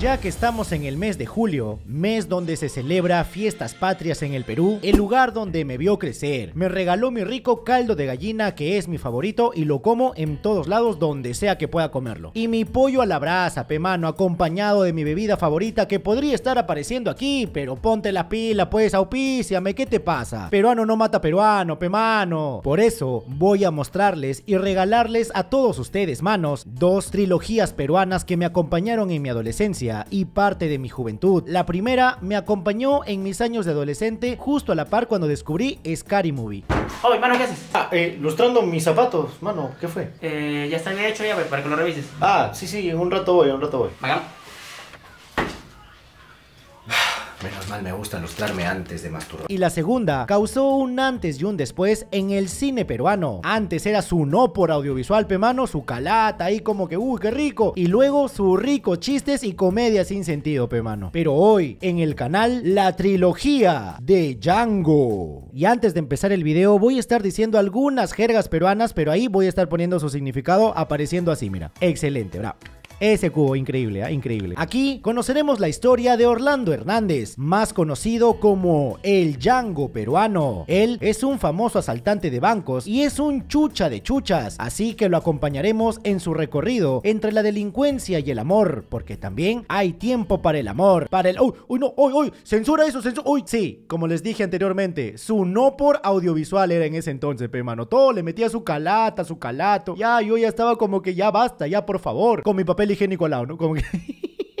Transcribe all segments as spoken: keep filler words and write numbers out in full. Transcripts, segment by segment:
Ya que estamos en el mes de julio, mes donde se celebra fiestas patrias en el Perú, el lugar donde me vio crecer, me regaló mi rico caldo de gallina, que es mi favorito y lo como en todos lados donde sea que pueda comerlo, y mi pollo a la brasa, pe mano, acompañado de mi bebida favorita, que podría estar apareciendo aquí, pero ponte la pila pues, auspíciame, ¿qué te pasa? Peruano no mata peruano, pe mano. Por eso voy a mostrarles y regalarles a todos ustedes, manos, dos trilogías peruanas que me acompañaron en mi adolescencia y parte de mi juventud. La primera me acompañó en mis años de adolescente, justo a la par cuando descubrí Scary Movie. Oye, mano, ¿qué haces? Ah, eh, lustrando mis zapatos, mano, ¿qué fue? Eh, ya está bien hecho ya, pues, para que lo revises. Ah, sí, sí, un rato voy, un rato voy. ¿Vagamos? Menos mal me gusta lustrarme antes de masturbar. Y la segunda causó un antes y un después en el cine peruano. Antes era su no por audiovisual, pe mano, su calata ahí como que uy, qué rico. Y luego su rico chistes y comedia sin sentido, pe mano. Pero hoy en el canal, la trilogía de Django. Y antes de empezar el video voy a estar diciendo algunas jergas peruanas, pero ahí voy a estar poniendo su significado apareciendo así, mira. Excelente, bravo. Ese cubo, increíble, ¿eh? Increíble. Aquí conoceremos la historia de Orlando Hernández, más conocido como el Django peruano. Él es un famoso asaltante de bancos y es un chucha de chuchas, así que lo acompañaremos en su recorrido entre la delincuencia y el amor, porque también hay tiempo para el amor, para el... ¡Uy, uy, no! ¡Uy, uy! ¡Censura eso! ¡Censura! ¡Uy! Sí, como les dije anteriormente, su no por audiovisual era en ese entonces, pe mano. Todo le metía su calata, su calato. Ya, yo ya estaba como que ya basta, ya por favor, con mi papel higiénico al lado, ¿no? Como que...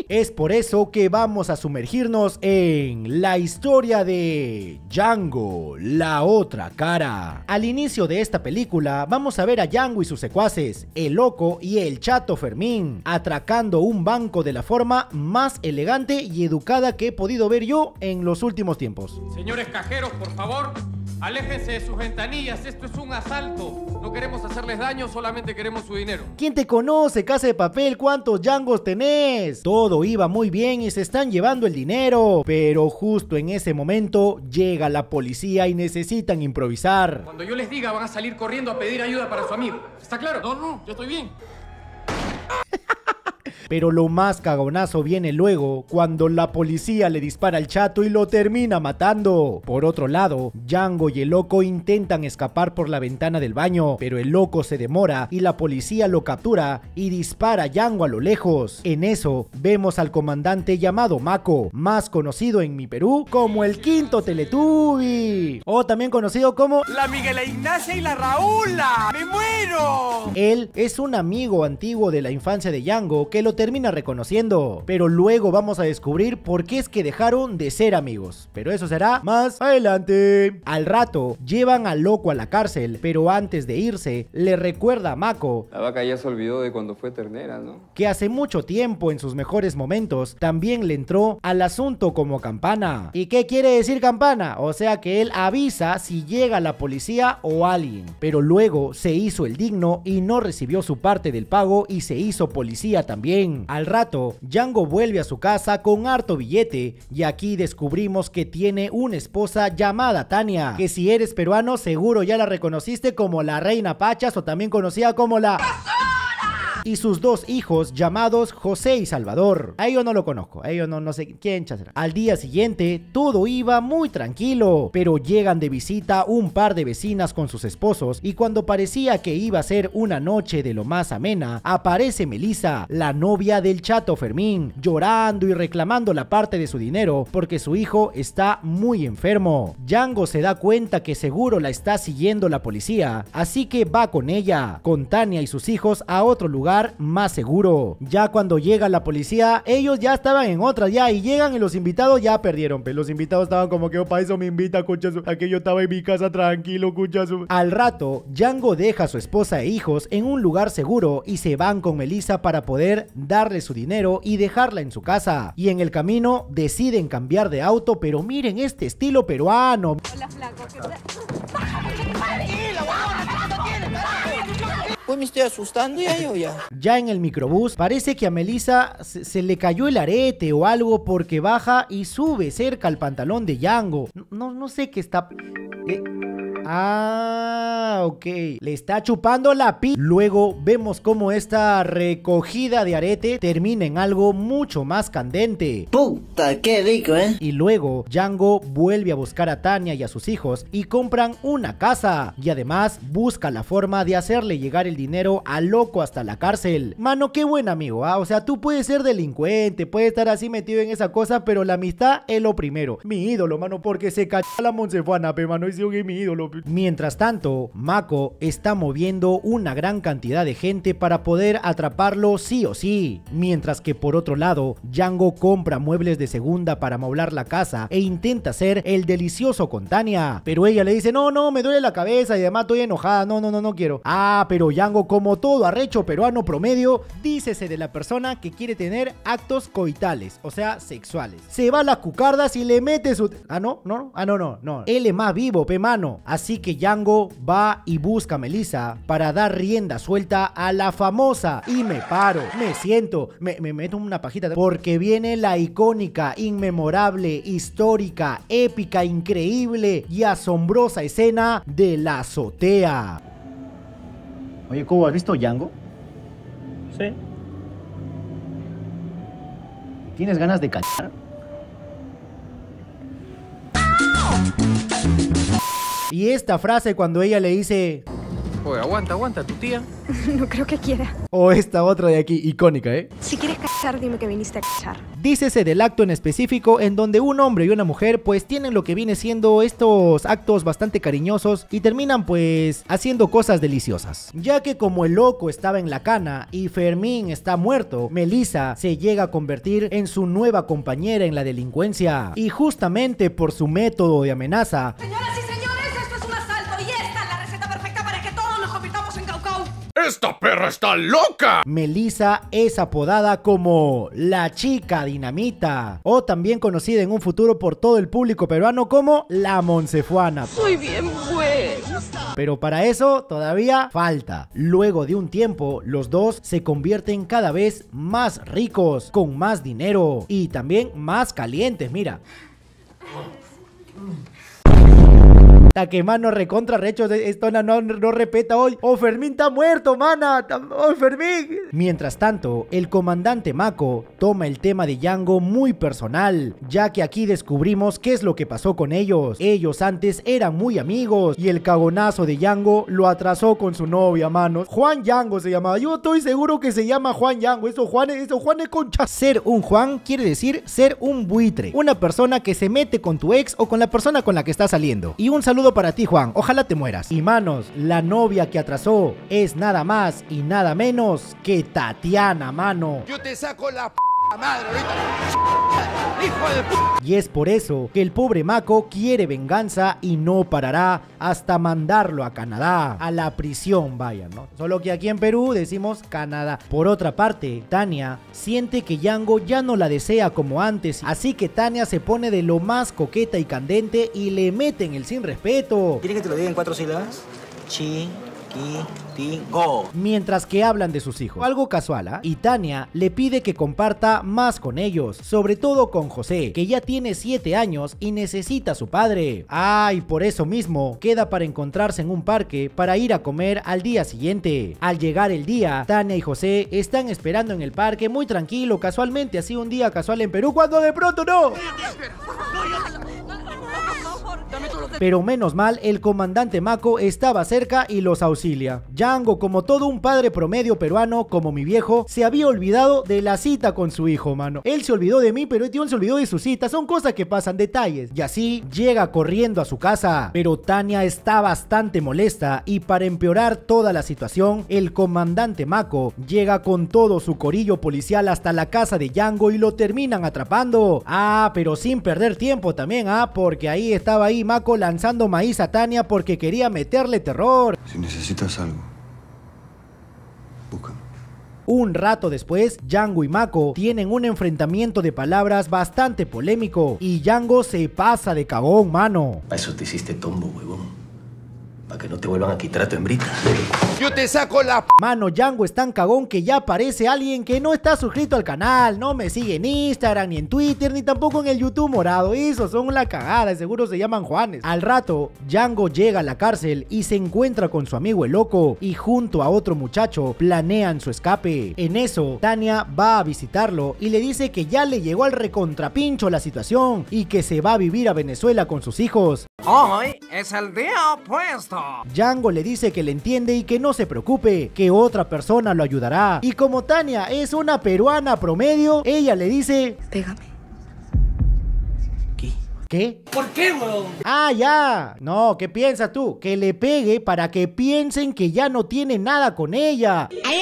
Es por eso que vamos a sumergirnos en la historia de Django, la otra cara. Al inicio de esta película vamos a ver a Django y sus secuaces, el loco y el chato Fermín, atracando un banco de la forma más elegante y educada que he podido ver yo en los últimos tiempos. Señores cajeros, por favor, aléjense de sus ventanillas, esto es un asalto. No queremos hacerles daño, solamente queremos su dinero. ¿Quién te conoce, Casa de Papel? ¿Cuántos Django's tenés? Todo iba muy bien y se están llevando el dinero. Pero justo en ese momento llega la policía y necesitan improvisar. Cuando yo les diga, van a salir corriendo a pedir ayuda para su amigo. ¿Está claro? No, no, yo estoy bien. Pero lo más cagonazo viene luego, cuando la policía le dispara al chato y lo termina matando. Por otro lado, Django y el loco intentan escapar por la ventana del baño, pero el loco se demora y la policía lo captura y dispara a Django a lo lejos. En eso, vemos al comandante llamado Mako, más conocido en mi Perú como el quinto Teletubby, o también conocido como la Miguela Ignacia y la Raúla. ¡Me muero! Él es un amigo antiguo de la infancia de Django que lo termina reconociendo, pero luego vamos a descubrir por qué es que dejaron de ser amigos, pero eso será más adelante. Al rato llevan al loco a la cárcel, pero antes de irse le recuerda a Mako, la vaca ya se olvidó de cuando fue ternera, ¿no?, que hace mucho tiempo en sus mejores momentos también le entró al asunto como campana. ¿Y qué quiere decir campana? O sea que él avisa si llega la policía o alguien, pero luego se hizo el digno y no recibió su parte del pago y se hizo policía también. Al rato, Django vuelve a su casa con harto billete y aquí descubrimos que tiene una esposa llamada Tania, que si eres peruano seguro ya la reconociste como la Reina Pachas, o también conocida como la... y sus dos hijos llamados José y Salvador. A ellos no lo conozco, a ellos no, no sé quién chasera. Al día siguiente todo iba muy tranquilo, pero llegan de visita un par de vecinas con sus esposos y cuando parecía que iba a ser una noche de lo más amena, aparece Melissa, la novia del chato Fermín, llorando y reclamando la parte de su dinero porque su hijo está muy enfermo. Django se da cuenta que seguro la está siguiendo la policía, así que va con ella, con Tania y sus hijos, a otro lugar más seguro. Ya cuando llega la policía, ellos ya estaban en otra ya, y llegan y los invitados ya perdieron, pero los invitados estaban como que opa, eso me invita, cucha su, aquello estaba en mi casa tranquilo, cucha su. Al rato, Django deja a su esposa e hijos en un lugar seguro y se van con Melissa para poder darle su dinero y dejarla en su casa. Y en el camino deciden cambiar de auto, pero miren este estilo peruano. Hola, flaco, me estoy asustando ya yo ya. Ya en el microbús parece que a Melissa se, se le cayó el arete o algo, porque baja y sube cerca al pantalón de Django. No, no, no sé qué está... Eh... Ah, ok. Le está chupando la pi. Luego vemos cómo esta recogida de arete termina en algo mucho más candente. Puta, qué rico, ¿eh? Y luego Django vuelve a buscar a Tania y a sus hijos y compran una casa. Y además busca la forma de hacerle llegar el dinero al loco hasta la cárcel. Mano, qué buen amigo, ¿ah? O sea, tú puedes ser delincuente, puedes estar así metido en esa cosa, pero la amistad es lo primero. Mi ídolo, mano, porque se cachó la Monsefuana, pe, mano, ese es mi ídolo, pe. Mientras tanto, Mako está moviendo una gran cantidad de gente para poder atraparlo sí o sí. Mientras que por otro lado, Django compra muebles de segunda para amoblar la casa e intenta hacer el delicioso con Tania. Pero ella le dice, no, no, me duele la cabeza y además estoy enojada, no, no, no, no quiero. Ah, pero Django, como todo arrecho peruano promedio, dícese de la persona que quiere tener actos coitales, o sea, sexuales. Se va a las cucardas y le mete su... Ah, no, no, ah, no, no, no. Él es más vivo, pe, mano. Así que Django va y busca a Melissa para dar rienda suelta a la famosa. Y me paro, me siento, me, me meto una pajita. Porque viene la icónica, inmemorable, histórica, épica, increíble y asombrosa escena de la azotea. Oye, ¿cómo has visto Django? Sí. ¿Tienes ganas de cachar? Y esta frase cuando ella le dice... Oye, aguanta, aguanta, tu tía. No creo que quiera. O esta otra de aquí, icónica, ¿eh? Si quieres cachar, dime que viniste a cachar. Dícese del acto en específico en donde un hombre y una mujer pues tienen lo que viene siendo estos actos bastante cariñosos y terminan pues haciendo cosas deliciosas. Ya que como el loco estaba en la cana y Fermín está muerto, Melissa se llega a convertir en su nueva compañera en la delincuencia. Y justamente por su método de amenaza... Señoras y señores, esto es un asalto y esta es la receta perfecta para que todos nos convirtamos en caucau. ¡Esta perra está loca! Melissa es apodada como la chica dinamita, o también conocida en un futuro por todo el público peruano como la Monsefuana. Muy bien, pues. Pero para eso todavía falta. Luego de un tiempo, los dos se convierten cada vez más ricos, con más dinero y también más calientes, mira. Que mano recontra recho, esto no, no, no respeta hoy. Oh, Fermín está muerto, mana. Oh, Fermín. Mientras tanto, el comandante Mako toma el tema de Django muy personal, ya que aquí descubrimos qué es lo que pasó con ellos. Ellos antes eran muy amigos y el cagonazo de Django lo atrasó con su novia, mano. Juan Django se llamaba. Yo estoy seguro que se llama Juan Django. Eso Juan, eso Juan es concha. Ser un Juan quiere decir ser un buitre, una persona que se mete con tu ex o con la persona con la que está saliendo. Y un saludo para ti, Juan, ojalá te mueras. Y manos, la novia que atrasó es nada más y nada menos que Tatiana, mano. Yo te saco la p madre ahorita, hijo de p. Y es por eso que el pobre Mako quiere venganza y no parará hasta mandarlo a Canadá, a la prisión, vaya, ¿no? Solo que aquí en Perú decimos Canadá. Por otra parte, Tania siente que Django ya no la desea como antes, así que Tania se pone de lo más coqueta y candente y le meten el sin respeto. ¿Quieres que te lo diga en cuatro sílabas? Chi. Mientras que hablan de sus hijos, algo casual, ¿eh? Y Tania le pide que comparta más con ellos, sobre todo con José, que ya tiene siete años y necesita a su padre. Ah, y por eso mismo queda para encontrarse en un parque para ir a comer al día siguiente. Al llegar el día, Tania y José están esperando en el parque muy tranquilo, casualmente, así un día casual en Perú, cuando de pronto no. Pero menos mal, el comandante Mako estaba cerca y los auxilia. Django, como todo un padre promedio peruano, como mi viejo, se había olvidado de la cita con su hijo, mano. Él se olvidó de mí, pero el tío se olvidó de su cita. Son cosas que pasan, detalles. Y así llega corriendo a su casa. Pero Tania está bastante molesta y para empeorar toda la situación, el comandante Mako llega con todo su corillo policial hasta la casa de Django y lo terminan atrapando. Ah, pero sin perder tiempo también, ah, porque ahí estaba ahí Mako lanzando maíz a Tania porque quería meterle terror. Si necesitas algo, búscame. Un rato después, Django y Mako tienen un enfrentamiento de palabras bastante polémico y Django se pasa de cagón, mano. Para eso te hiciste tombo, huevón. Para que no te vuelvan a quitar a tu hembrita. Yo te saco la... Mano, Django es tan cagón que ya parece alguien que no está suscrito al canal. No me sigue en Instagram, ni en Twitter, ni tampoco en el YouTube morado. Eso son la cagada, seguro se llaman Juanes. Al rato, Django llega a la cárcel y se encuentra con su amigo el loco. Y junto a otro muchacho, planean su escape. En eso, Tania va a visitarlo y le dice que ya le llegó al recontrapincho la situación. Y que se va a vivir a Venezuela con sus hijos. Hoy es el día opuesto. Django le dice que le entiende y que no se preocupe, que otra persona lo ayudará. Y como Tania es una peruana promedio, ella le dice: pégame. ¿Qué? ¿Qué? ¿Por qué, bro? Ah, ya. No, ¿qué piensas tú? Que le pegue para que piensen que ya no tiene nada con ella. ¡Ay, ay!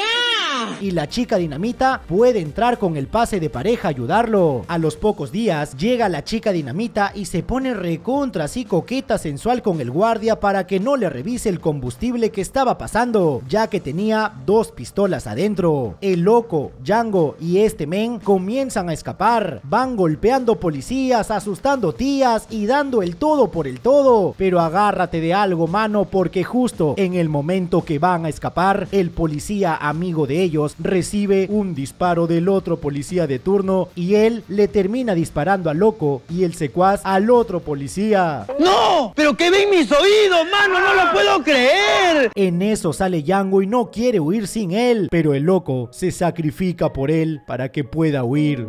Y la chica dinamita puede entrar con el pase de pareja a ayudarlo. A los pocos días llega la chica dinamita y se pone recontra así coqueta sensual con el guardia para que no le revise el combustible que estaba pasando, ya que tenía dos pistolas adentro. El loco, Django y este men comienzan a escapar. Van golpeando policías, asustando tías y dando el todo por el todo. Pero agárrate de algo, mano, porque justo en el momento que van a escapar, el policía amigo de ellos ellos recibe un disparo del otro policía de turno y él le termina disparando al loco y el secuaz al otro policía. ¡No! ¡Pero que ven mis oídos, mano! ¡No lo puedo creer! En eso sale Django y no quiere huir sin él, pero el loco se sacrifica por él para que pueda huir.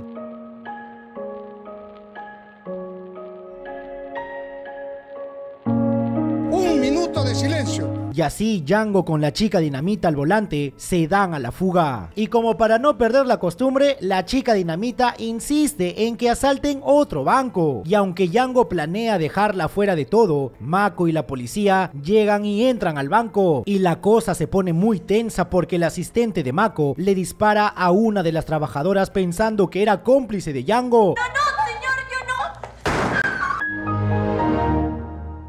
Un minuto de silencio. Y así Django con la chica dinamita al volante se dan a la fuga. Y como para no perder la costumbre, la chica dinamita insiste en que asalten otro banco. Y aunque Django planea dejarla fuera de todo, Mako y la policía llegan y entran al banco. Y la cosa se pone muy tensa porque el asistente de Mako le dispara a una de las trabajadoras pensando que era cómplice de Django. ¡No, no!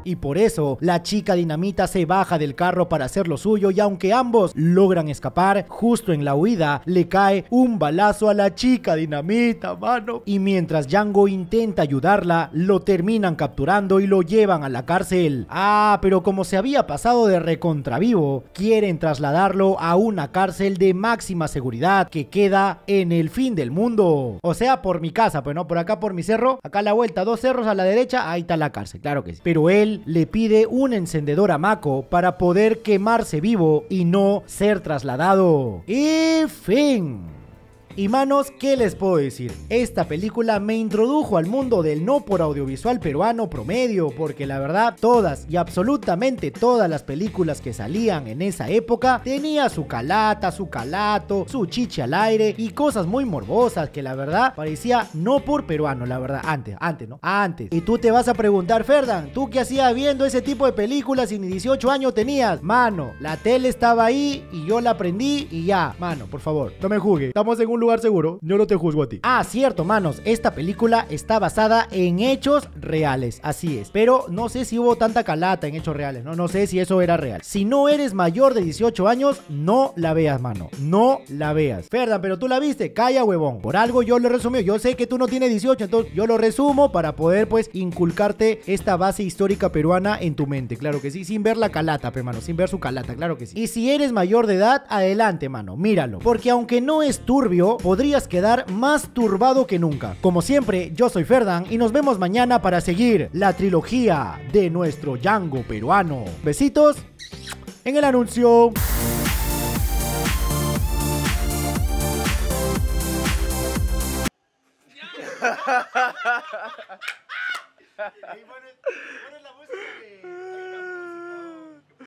Y por eso, la chica dinamita se baja del carro para hacer lo suyo y aunque ambos logran escapar, justo en la huida le cae un balazo a la chica dinamita, mano. Y mientras Django intenta ayudarla, lo terminan capturando y lo llevan a la cárcel. Ah, pero como se había pasado de recontravivo, quieren trasladarlo a una cárcel de máxima seguridad que queda en el fin del mundo. O sea, por mi casa, pues no, por acá por mi cerro, acá a la vuelta, dos cerros a la derecha, ahí está la cárcel, claro que sí. Pero él le pide un encendedor a Mako para poder quemarse vivo y no ser trasladado. Y fin. Y manos, ¿qué les puedo decir? Esta película me introdujo al mundo del no por audiovisual peruano promedio, porque la verdad, todas y absolutamente todas las películas que salían en esa época tenía su calata, su calato, su chiche al aire y cosas muy morbosas que la verdad parecía no por peruano, la verdad, antes, antes, ¿no? Antes. Y tú te vas a preguntar, Ferdan, ¿tú qué hacías viendo ese tipo de películas si ni dieciocho años tenías? Mano, la tele estaba ahí y yo la prendí y ya. Mano, por favor, no me juzgues. Estamos en un lugar seguro, yo no te juzgo a ti. Ah, cierto, manos, esta película está basada en hechos reales, así es. Pero no sé si hubo tanta calata en hechos reales, no, no sé si eso era real. Si no eres mayor de dieciocho años, no la veas, mano, no la veas. Ferdan, pero tú la viste, calla huevón. Por algo yo lo resumí, yo sé que tú no tienes dieciocho, entonces yo lo resumo para poder pues inculcarte esta base histórica peruana en tu mente, claro que sí, sin ver la calata, pero mano, sin ver su calata, claro que sí. Y si eres mayor de edad, adelante, mano, míralo, porque aunque no es turbio, podrías quedar más turbado que nunca. Como siempre, yo soy Ferdan y nos vemos mañana para seguir la trilogía de nuestro Django peruano. Besitos en el anuncio.